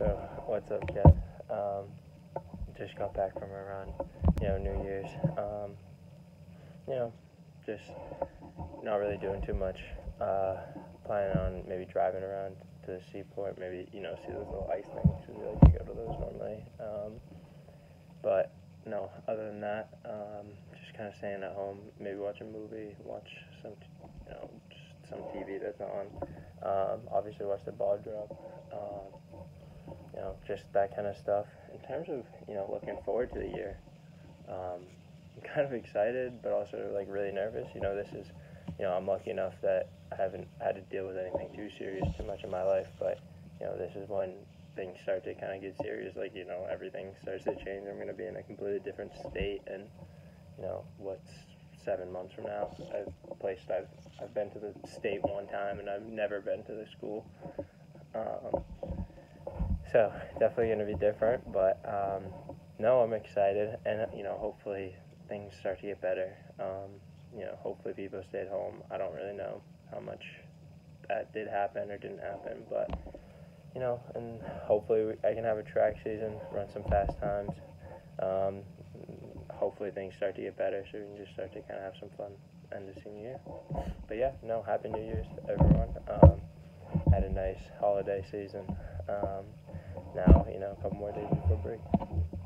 So what's up, guys? Just got back from a run, New Year's. Just not really doing too much. Planning on maybe driving around to the seaport, maybe, see those little ice things, because we like to go to those normally. But no, other than that, just kind of staying at home, maybe watch a movie, watch some, just some TV that's on. Obviously watch the ball drop, just that kind of stuff. In terms of, looking forward to the year, I'm kind of excited, but also, really nervous. This is, I'm lucky enough that I haven't had to deal with anything too serious too much in my life, but, this is when things start to kind of get serious, everything starts to change. I'm going to be in a completely different state, and, what's 7 months from now, I've been to the state one time, and I've never been to the school, so definitely going to be different, but, no, I'm excited, and, hopefully things start to get better. Hopefully people stay at home. I don't really know how much that did happen or didn't happen, but, and hopefully I can have a track season, run some fast times. Hopefully things start to get better so we can just start to kind of have some fun end of senior year. But yeah, no, Happy New Year's to everyone. Had a nice holiday season. Now, a couple more days before break.